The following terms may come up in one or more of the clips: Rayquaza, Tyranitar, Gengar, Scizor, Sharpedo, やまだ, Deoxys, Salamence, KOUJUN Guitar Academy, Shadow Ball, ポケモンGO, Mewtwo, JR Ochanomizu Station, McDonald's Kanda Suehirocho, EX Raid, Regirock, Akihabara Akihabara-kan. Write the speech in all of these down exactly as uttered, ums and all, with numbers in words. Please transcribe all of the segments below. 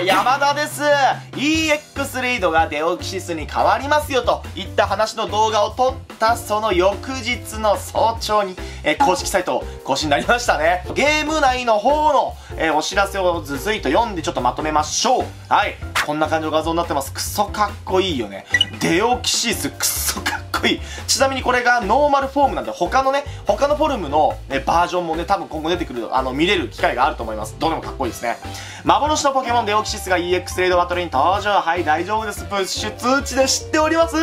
ー山田です。 イーエックス リードがデオキシスに変わりますよといった話の動画を撮ったその翌日の早朝に、えー、公式サイト更新になりましたね。ゲーム内の方の、えー、お知らせをずずいと読んでちょっとまとめましょう。はい、こんな感じの画像になってます。クソかっこいいよね。デオキシスクソかっこいい。ちなみにこれがノーマルフォームなんで、他のね、他のフォルムの、ね、バージョンもね、多分今後出てくる、あの、見れる機会があると思います。どれもかっこいいですね。幻のポケモンデオキシスが イーエックス レイドバトルに登場。はい、大丈夫です。プッシュ通知で知っております。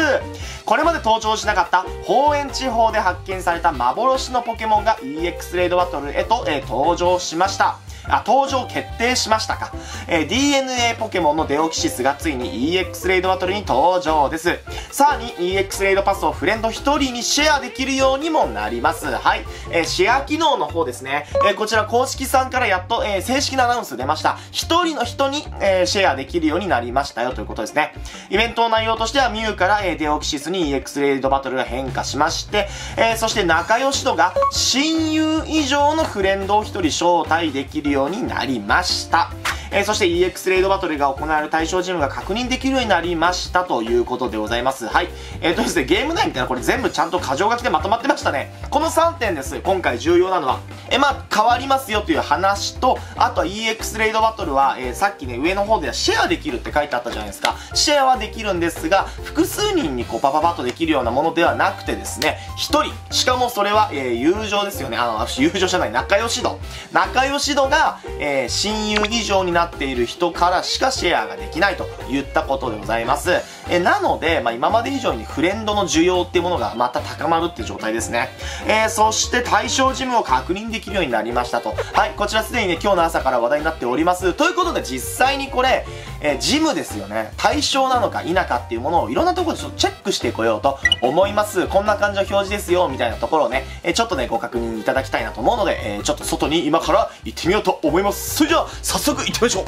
これまで登場しなかった、宝円地方で発見された幻のポケモンが イーエックス レイドバトルへと、えー、登場しました。あ、登場決定しましたか。えー、ディーエヌエー ポケモンのデオキシスがついに イーエックス レイドバトルに登場です。さらに イーエックス レイドパスをフレンドひとりにシェアできるようにもなります。はい。えー、シェア機能の方ですね。えー、こちら公式さんからやっと、えー、正式なアナウンス出ました。ひとりの人に、えー、シェアできるようになりましたよということですね。イベントの内容としてはミュウから、えー、デオキシスに イーエックス レイドバトルが変化しまして、えー、そして仲良し度が親友以上のフレンドをひとり招待できるようになりました。ようになりました。えー、そして イーエックス レイドバトルが行われる対象チームが確認できるようになりましたということでございます。はい。えーとですね、ゲーム内みたいなこれ全部ちゃんと箇条書きでまとまってましたね。このさんてんです。今回重要なのは。えー、まあ、変わりますよという話と、あとは イーエックス レイドバトルは、えー、さっきね、上の方ではシェアできるって書いてあったじゃないですか。シェアはできるんですが、複数人にこうパパパッとできるようなものではなくてですね、ひとり。しかもそれは、えー、友情ですよね。あの、友情じゃない、仲良し度。仲良し度が、えー、親友以上になっている人からしかシェアができないといったことでございます。えなので、まあ、今まで以上にフレンドの需要っていうものがまた高まるっていう状態ですね。えー、そして対象ジムを確認できるようになりましたと。はい、こちらすでにね、今日の朝から話題になっております。ということで実際にこれ、えー、ジムですよね。対象なのか否かっていうものをいろんなところでちょっとチェックしてこようと思います。こんな感じの表示ですよ、みたいなところをね、えー、ちょっとね、ご確認いただきたいなと思うので、えー、ちょっと外に今から行ってみようと思います。それじゃあ、早速行ってみましょう。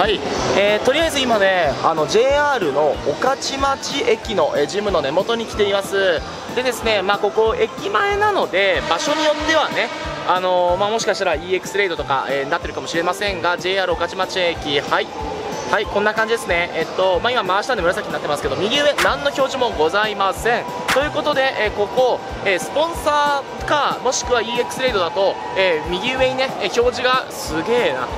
はい、えー、とりあえず今ね、あの ジェイアール の御徒町駅の、えー、ジムの根元に来ています。でですね、まあ、ここ駅前なので場所によってはね、あのーまあ、もしかしたら イーエックス レイドとか、えー、なってるかもしれませんが、 ジェイアール 御徒町駅、はい、はい、こんな感じですね。えっと、まあ、今回したんで紫になってますけど、右上何の表示もございません。ということで、えー、ここ、えー、スポンサーかもしくは イーエックス レイドだと、えー、右上にね、表示がすげえな、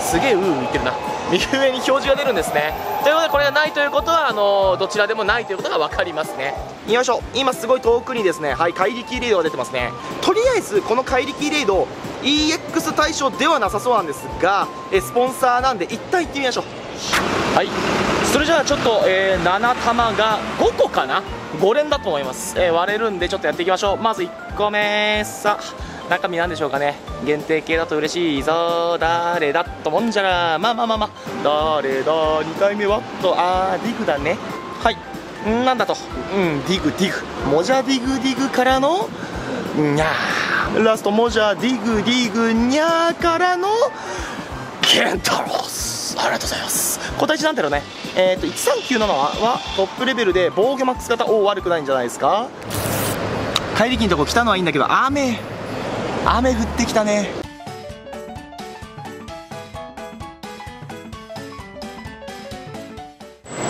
すげえうーうー言ってるな。右上に表示が出るんですね。ということで、これがないということは、あのー、どちらでもないということが分かりますね。よいしょ、今すごい遠くにですね、はい、怪力レイドが出てますね。とりあえずこの怪力レイド イーエックス 対象ではなさそうなんですが、えスポンサーなんで一旦行ってみましょう。はい、それじゃあちょっと、えー、ななたまがごこかな、ごれんだと思います、えー、割れるんでちょっとやっていきましょう。まずいっこめ、さあ中身なんでしょうかね。限定系だと嬉しいぞ、誰だともんじゃら、まあまあまあまあ、誰だ、にかいめはと、あーディグだね。はい、んなんだと、うんディグディグもじゃディグディグからのにゃー、ラストもじゃディグディグにゃーからのケンタロス、ありがとうございます。個体値なんだろうね。えっ、ー、といちさんきゅうななはトップレベルで防御マックス型、お悪くないんじゃないですか。怪力のとこ来たのはいいんだけど、雨雨降ってきたね。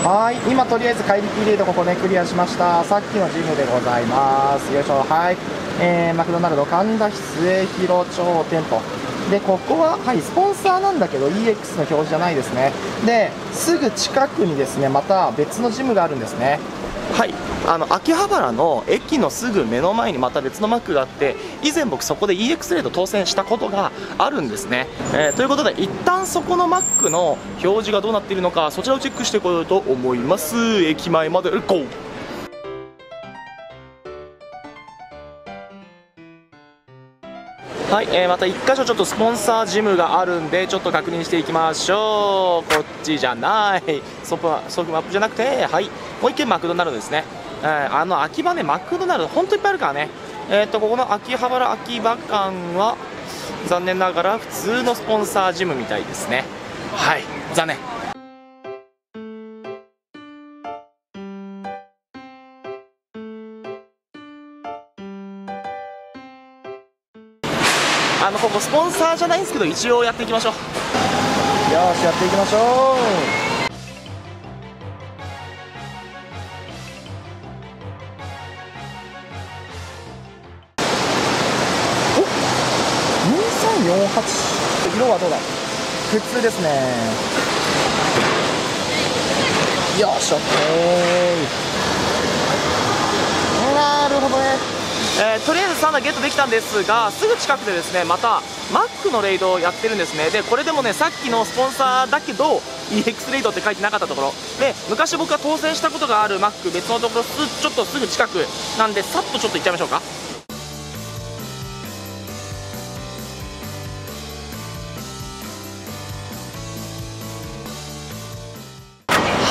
はい、今とりあえず怪力レイドここねクリアしました。さっきのジムでございます。よいしょ、はい、えー、マクドナルド神田末広町店舗で、ここは、はい、スポンサーなんだけど イーエックス の表示じゃないですね。ですぐ近くにですね、また別のジムがあるんですね。はい、あの秋葉原の駅のすぐ目の前にまた別のマックがあって、以前僕そこで イーエックス レイド当選したことがあるんですね。えー、ということで一旦そこのマックの表示がどうなっているのか、そちらをチェックしてこようと思います。駅前までゴー。はい、えー、またいっか所ちょっとスポンサージムがあるんで、ちょっと確認していきましょう。こっちじゃない、ソフトマップじゃなくて、はい、もういっけんマクドナルドですね。えー、あの秋葉ね、マクドナルドほんといっぱいあるからね。えー、っとここの秋葉原秋葉館は残念ながら普通のスポンサージムみたいですね。はい、残念。あのここスポンサーじゃないんですけど、一応やっていきましょう。よし、やっていきましょう。にさんよんはち、色はどうだ、普通ですね。よし、オッケー。なるほどね。えー、とりあえずさんだんゲットできたんですが、すぐ近くでですね、またマックのレイドをやってるんですね。でこれでもね、さっきのスポンサーだけど イーエックス レイドって書いてなかったところで、昔僕が当選したことがあるマック、別のところすちょっとすぐ近くなんで、さっとちょっと行っちゃいましょうか。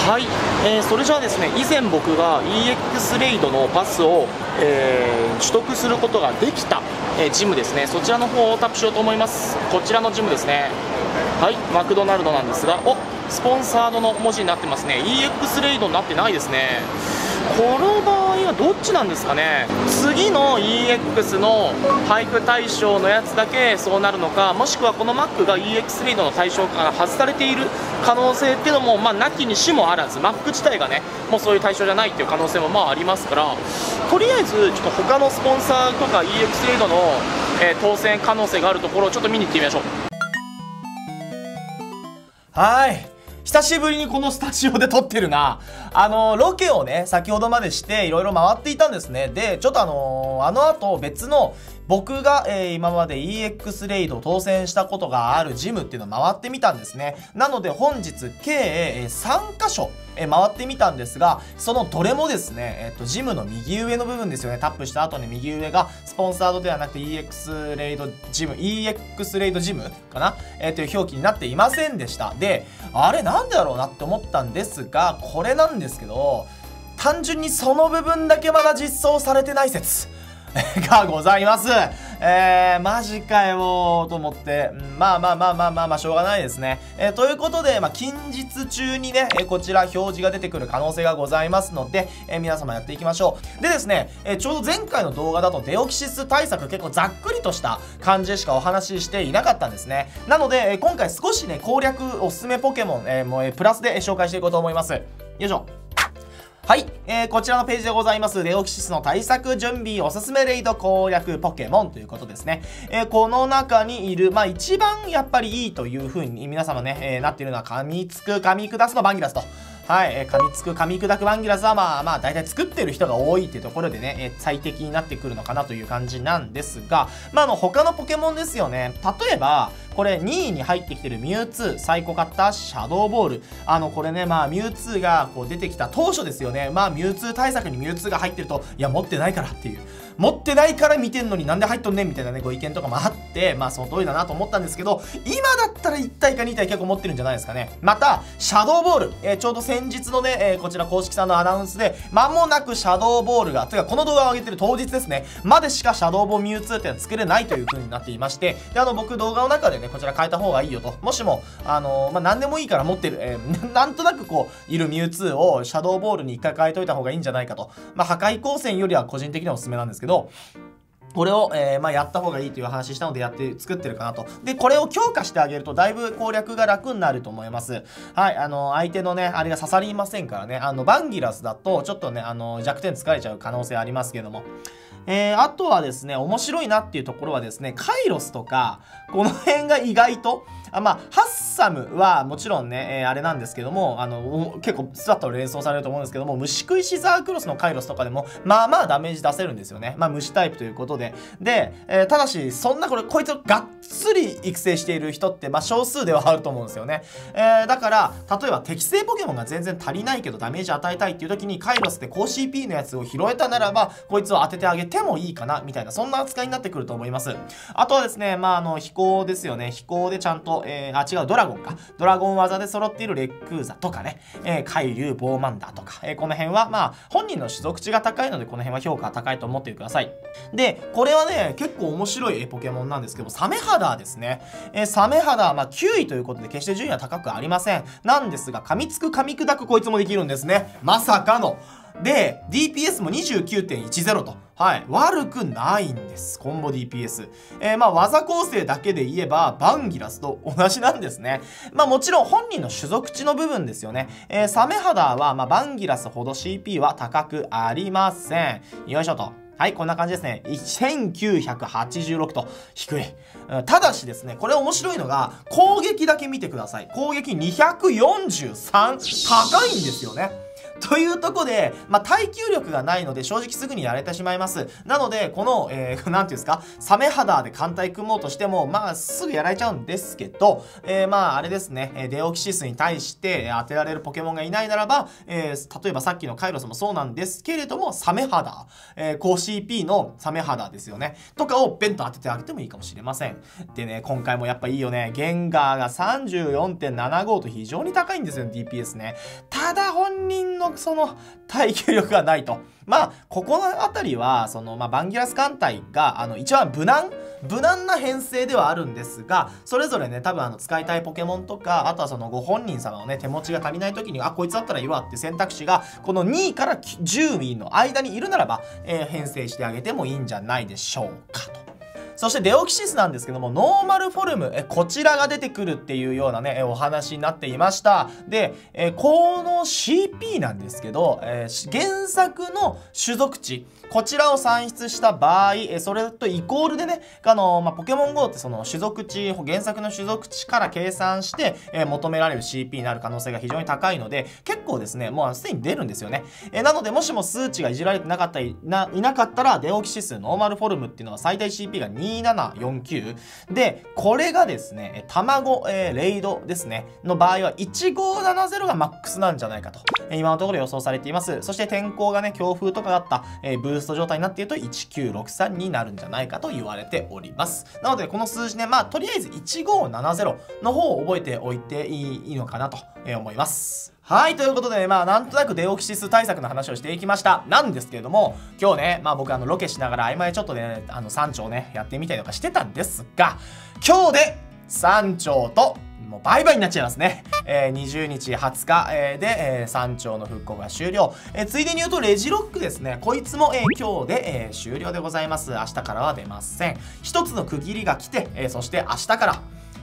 はい、えー、それじゃあですね、以前僕が イーエックス レイドのパスを、えー、取得することができた、えー、ジムですね、そちらの方をタップしようと思います。こちらのジムですね。はい、マクドナルドなんですが、おスポンサードの文字になってますね。 イーエックス レイドになってないですね。この場合はどっちなんですかね。次の イーエックス の配布対象のやつだけそうなるのか、もしくはこの Mac が イーエックス レイドの対象から外されている可能性っていうのも、まあ、なきにしもあらず、Mac 自体がね、もうそういう対象じゃないっていう可能性もまあありますから、とりあえずちょっと他のスポンサーとか イーエックス レイドの、えー、当選可能性があるところをちょっと見に行ってみましょう。はい、久しぶりにこのスタジオで撮ってるな。あの、ロケをね、先ほどまでして、いろいろ回っていたんですね。で、ちょっとあのー、あの後、別の、僕が、えー、今まで イーエックス レイドを当選したことがあるジムっていうのを回ってみたんですね。なので、本日、計さんかしょ、えー、回ってみたんですが、そのどれもですね、えっと、ジムの右上の部分ですよね。タップした後に右上が、スポンサードではなくて イーエックス レイドジム、イーエックス レイドジムかな、えー、という表記になっていませんでした。で、あれなんでだろうなって思ったんですが、これなんですですけど、単純にその部分だけまだ実装されてない説がございます。えー、マジかよーと思って、うん、まあまあまあまあまあまあしょうがないですね。えー、ということで、まあ、近日中にね、えー、こちら表示が出てくる可能性がございますので、えー、皆様やっていきましょう。でですね、えー、ちょうど前回の動画だとデオキシス対策結構ざっくりとした感じでしかお話ししていなかったんですね。なので、えー、今回少しね、攻略おすすめポケモン、えー、もう、えー、プラスで紹介していこうと思います。よいしょ。はい、えー、こちらのページでございます。デオキシスの対策準備おすすめレイド攻略ポケモンということですね。えー、この中にいる、まあ一番やっぱりいいという風に皆様ね、えー、なっているのは噛みつく、噛み下すのバンギラスと。はい、えー、噛みつく、噛み砕くバンギラスはまあまあ大体作ってる人が多いっていうところでね、えー、最適になってくるのかなという感じなんですが、まああの他のポケモンですよね。例えば、これにいに入ってきてるミュウツー、サイコカッター、シャドーボール。あの、これね、まあ、ミュウツーがこう出てきた当初ですよね。まあ、ミュウツー対策にミュウツーが入ってると、いや、持ってないからっていう。持ってないから見てんのになんで入っとんねんみたいなね、ご意見とかもあって、まあ、その通りだなと思ったんですけど、今だったらいったいかにたい結構持ってるんじゃないですかね。また、シャドーボール。えー、ちょうど先日のね、えー、こちら公式さんのアナウンスで、間もなくシャドーボールが、というか、この動画を上げてる当日ですね、までしかシャドーボーミュウツーっていうのは作れないという風になっていまして、で、あの、僕動画の中でね、こちら変えた方がいいよと。もしも、あのー、まあ、何でもいいから持ってる、えー、なんとなくこう、いるミュウツーをシャドーボールに一回変えといた方がいいんじゃないかと。まあ、破壊光線よりは個人的にはおすすめなんですけど、これを、えー、まあ、やった方がいいという話したのでやって、作ってるかなと。で、これを強化してあげると、だいぶ攻略が楽になると思います。はい、あの、相手のね、あれが刺さりませんからね。あの、バンギラスだと、ちょっとね、あの、弱点使えちゃう可能性ありますけども。えー、あとはですね、面白いなっていうところはですね、カイロスとか、この辺が意外と、あまあ、ハッサムはもちろんね、えー、あれなんですけども、あの、結構スワッと連想されると思うんですけども、虫食いシザークロスのカイロスとかでも、まあまあダメージ出せるんですよね。まあ虫タイプということで。で、えー、ただし、そんなこれ、こいつをがっつり育成している人って、まあ少数ではあると思うんですよね。えー、だから、例えば適正ポケモンが全然足りないけどダメージ与えたいっていう時に、カイロスって高 シーピー のやつを拾えたならば、こいつを当ててあげて、でもいいかなみたいな、そんな扱いになってくると思います。あとはですね、まああの飛行ですよね。飛行でちゃんと、えー、あ違うドラゴンかドラゴン技で揃っているレックーザとかね、えー、海竜ボーマンダーとか、えー、この辺はまあ本人の種族値が高いので、この辺は評価高いと思ってください。でこれはね、結構面白いポケモンなんですけど、サメハダーですね、えー、サメハダー、まあ、きゅういということで決して順位は高くありません。なんですが、噛みつく噛み砕くこいつもできるんですね。まさかので ディーピーエス も にじゅうきゅうてんいちゼロ とはい。悪くないんです。コンボ ディーピーエス。えー、まあ、技構成だけで言えば、バンギラスと同じなんですね。まあ、もちろん本人の種族値の部分ですよね。えー、サメ肌は、まあ、バンギラスほど シーピー は高くありません。よいしょと。はい、こんな感じですね。せんきゅうひゃくはちじゅうろくと低い。ただしですね、これ面白いのが、攻撃だけ見てください。攻撃にひゃくよんじゅうさん。高いんですよね。というとこで、まあ、耐久力がないので、正直すぐにやれてしまいます。なので、この、えー、なんていうんですか、サメ肌で艦隊組もうとしても、まあ、すぐやられちゃうんですけど、えー、まあ、あれですね、デオキシスに対して当てられるポケモンがいないならば、えー、例えばさっきのカイロスもそうなんですけれども、サメ肌、えー、高 シーピー のサメ肌ですよね、とかをベンと当ててあげてもいいかもしれません。でね、今回もやっぱいいよね、ゲンガーが さんじゅうよんてんななご と非常に高いんですよ、ディーピーエス ね。ただ、本人のその耐久力がないと。まあ、ここのあたりは、その、まあ、バンギラス艦隊が、あの、一番無難、無難な編成ではあるんですが、それぞれね、多分、あの、使いたいポケモンとか、あとはその、ご本人様のね、手持ちが足りない時に、あ、こいつだったらいいわって選択肢が、このにいからじゅういの間にいるならば、えー、編成してあげてもいいんじゃないでしょうか、と。そしてデオキシスなんですけども、ノーマルフォルム、えこちらが出てくるっていうようなね、えお話になっていました。で、えこの シーピー なんですけど、えー、原作の種族値、こちらを算出した場合、えそれとイコールでね、あのー、まあ、ポケモン ゴー ってその種族値、原作の種族値から計算して、えー、求められる シーピー になる可能性が非常に高いので、結構ですね、もうすでに出るんですよね。えなので、もしも数値がいじられてなかったり、な、いなかったら、デオキシスノーマルフォルムっていうのは最大 シーピー がににせんななひゃくよんじゅうきゅうで、これがですね、卵、えー、レイドですね、の場合はせんごひゃくななじゅうがマックスなんじゃないかと、えー、今のところ予想されています。そして天候がね、強風とかがあった、えー、ブースト状態になっているとせんきゅうひゃくろくじゅうさんになるんじゃないかと言われております。なので、この数字ね、まあ、とりあえずせんごひゃくななじゅうの方を覚えておいていいのかなと思います。はい、ということで、ね、まあ、なんとなくデオキシス対策の話をしていきました。なんですけれども、今日ね、まあ僕、あの、ロケしながら、合間でちょっとね、あの、山頂ね、やってみたりとかしてたんですが、今日で山頂と、もうバイバイになっちゃいますね。えー、にじゅうにちはつか、えー、で、えー、山頂の復刻が終了。えー、ついでに言うと、レジロックですね。こいつも、えー、今日で、えー、終了でございます。明日からは出ません。一つの区切りが来て、えー、そして明日から、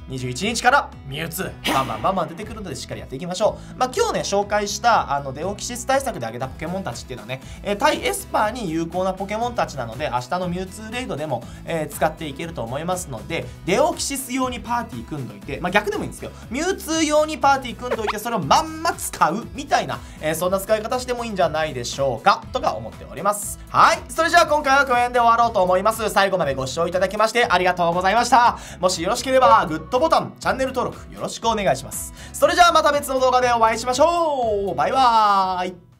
にじゅういちにちからミュウツーバンバンバンバン出てくるのでしっかりやっていきましょう。まあ、今日ね紹介したあのデオキシス対策で挙げたポケモンたちっていうのはね、えー、対エスパーに有効なポケモンたちなので、明日のミュウツーレイドでも、えー、使っていけると思いますので、デオキシス用にパーティー組んどいて、まあ、逆でもいいんですけど、ミュウツー用にパーティー組んどいて、それをまんま使うみたいな、えー、そんな使い方してもいいんじゃないでしょうかとか思っております。はい、それじゃあ今回はこの辺で終わろうと思います。最後までご視聴いただきましてありがとうございました。もしよろしければグッドボタン、チャンネル登録よろしくお願いします。それじゃあまた別の動画でお会いしましょう。バイバーイ。